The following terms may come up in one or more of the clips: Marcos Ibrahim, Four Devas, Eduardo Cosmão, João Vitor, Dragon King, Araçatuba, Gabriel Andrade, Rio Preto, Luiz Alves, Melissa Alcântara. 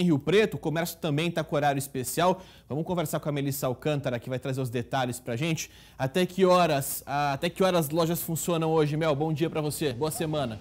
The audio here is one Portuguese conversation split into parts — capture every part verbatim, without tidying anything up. em Rio Preto, o comércio também está com horário especial. Vamos conversar com a Melissa Alcântara, que vai trazer os detalhes para a gente. Até que horas, até que horas as lojas funcionam hoje, Mel? Bom dia para você, boa semana.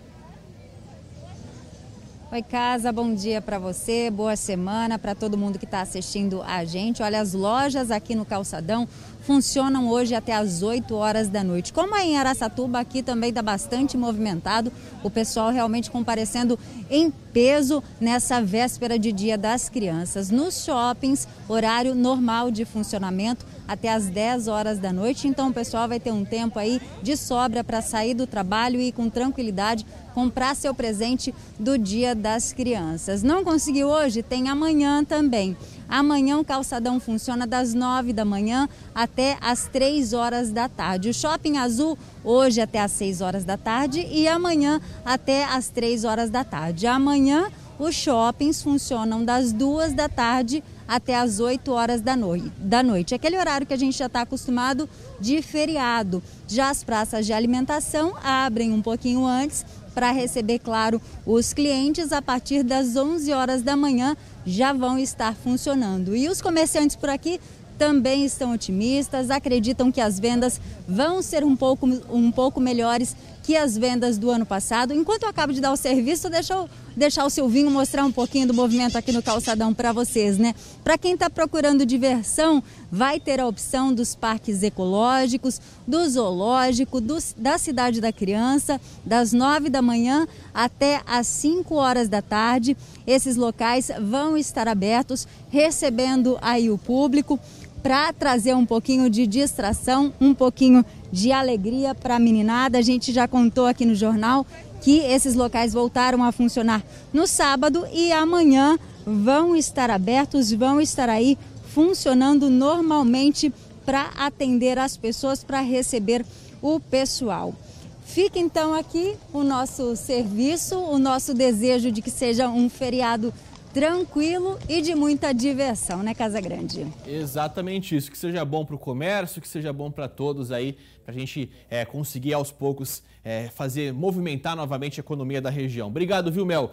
Oi, Casa, bom dia para você, boa semana para todo mundo que está assistindo a gente. Olha, as lojas aqui no Calçadão funcionam hoje até as oito horas da noite. Como é em Araçatuba, aqui também está bastante movimentado, o pessoal realmente comparecendo em peso nessa véspera de Dia das Crianças. Nos shoppings, horário normal de funcionamento até as dez horas da noite, então o pessoal vai ter um tempo aí de sobra para sair do trabalho e ir com tranquilidade comprar seu presente do Dia das Crianças. Não conseguiu hoje? Tem amanhã também. Amanhã o Calçadão funciona das nove da manhã até as três horas da tarde. O Shopping Azul hoje até as seis horas da tarde e amanhã até as três horas da tarde. Amanhã os shoppings funcionam das duas da tarde até as oito horas da noite. da noite. Aquele horário que a gente já está acostumado de feriado. Já as praças de alimentação abrem um pouquinho antes para receber, claro, os clientes. A partir das onze horas da manhã já vão estar funcionando. E os comerciantes por aqui também estão otimistas, acreditam que as vendas vão ser um pouco, um pouco melhores que as vendas do ano passado. Enquanto eu acabo de dar o serviço, deixa eu deixar o Silvinho mostrar um pouquinho do movimento aqui no Calçadão para vocês, né? Para quem está procurando diversão, vai ter a opção dos parques ecológicos, do zoológico, do, da Cidade da Criança, das nove da manhã até as cinco horas da tarde. Esses locais vão estar abertos, recebendo aí o público para trazer um pouquinho de distração, um pouquinho de alegria para a meninada. A gente já contou aqui no jornal que esses locais voltaram a funcionar no sábado e amanhã vão estar abertos, vão estar aí funcionando normalmente para atender as pessoas, para receber o pessoal. Fica então aqui o nosso serviço, o nosso desejo de que seja um feriado tranquilo e de muita diversão, né, Casa Grande? Exatamente isso, que seja bom para o comércio, que seja bom para todos aí, para a gente é, conseguir aos poucos é, fazer movimentar novamente a economia da região. Obrigado, viu, Mel?